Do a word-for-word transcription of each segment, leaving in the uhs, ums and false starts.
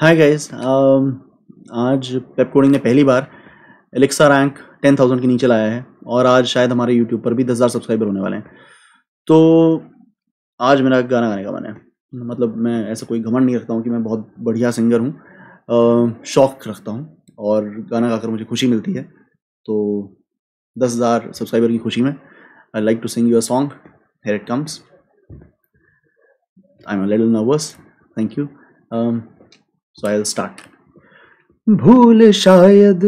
Hi guys, आज Pepcoding ने पहली बार एलेक्सा रैंक टेन थाउजेंड के नीचे लाया है और आज शायद हमारे यूट्यूब पर भी दस हज़ार सब्सक्राइबर होने वाले हैं। तो आज मेरा गाना गाने का मन है, मतलब मैं ऐसा कोई घमंड नहीं रखता हूँ कि मैं बहुत बढ़िया सिंगर हूँ, शौक़ रखता हूँ और गाना गाकर मुझे खुशी मिलती है। तो दस हज़ार सब्सक्राइबर की खुशी में I like to sing your song, here it comes. I am a little nervous, thank you. So I'll start. भूल शायद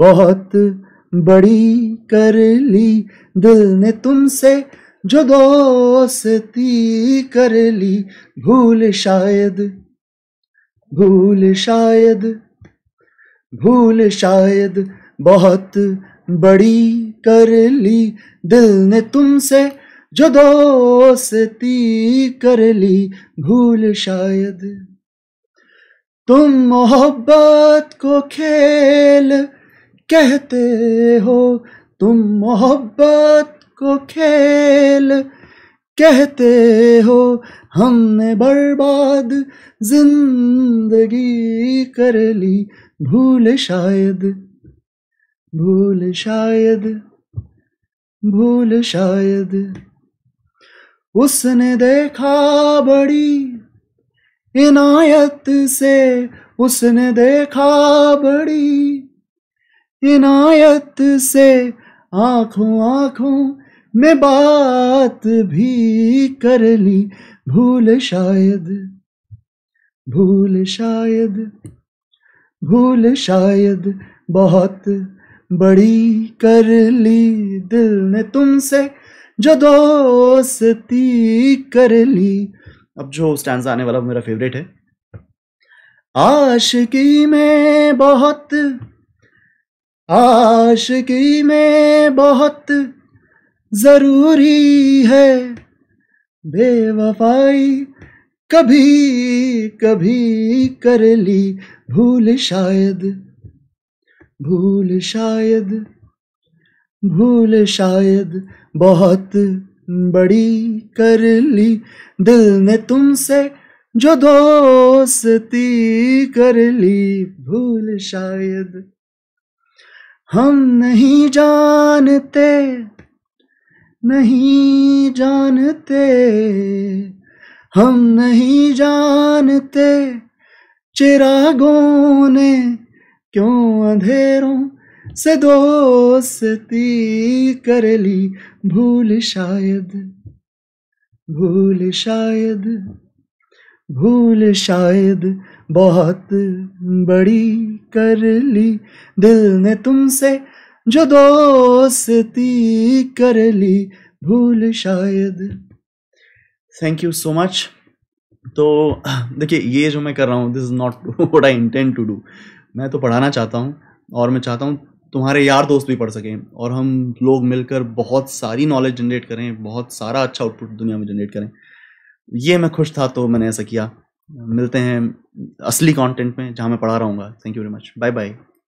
बहुत बड़ी कर ली, दिल ने तुमसे जो दोस्ती कर ली। भूल शायद भूल शायद भूल शायद बहुत बड़ी कर ली, दिल ने तुमसे जो दोस्ती कर ली। भूल शायद तुम मोहब्बत को खेल कहते हो, तुम मोहब्बत को खेल कहते हो। हमने बर्बाद जिंदगी कर ली। भूल शायद भूल शायद भूल शायद उसने देखा बड़ी इनायत से, उसने देखा बड़ी इनायत से। आँखों आँखों में बात भी कर ली। भूल शायद भूल शायद भूल शायद बहुत बड़ी कर ली, दिल ने तुमसे जो दोस्ती कर ली। अब जो स्टैंजा आने वाला मेरा फेवरेट है। आशिकी में बहुत आशिकी में बहुत जरूरी है, बेवफाई कभी कभी कर ली। भूल शायद भूल शायद भूल शायद बहुत बड़ी कर ली, दिल ने तुमसे जो दोस्ती कर ली। भूल शायद हम नहीं जानते नहीं जानते हम नहीं जानते चिरागों ने क्यों अंधेरों से दोस्ती कर ली। भूल शायद भूल शायद भूल शायद बहुत बड़ी कर ली, दिल ने तुमसे जो दोस्ती कर ली। भूल शायद। Thank you so much. तो देखिए, ये जो मैं कर रहा हूँ, this is not what I intend to do. मैं तो पढ़ाना चाहता हूँ और मैं चाहता हूँ तुम्हारे यार दोस्त भी पढ़ सकें और हम लोग मिलकर बहुत सारी नॉलेज जनरेट करें, बहुत सारा अच्छा आउटपुट दुनिया में जनरेट करें। ये मैं खुश था तो मैंने ऐसा किया। मिलते हैं असली कंटेंट में जहाँ मैं पढ़ा रहूँगा। Thank you very much, bye bye.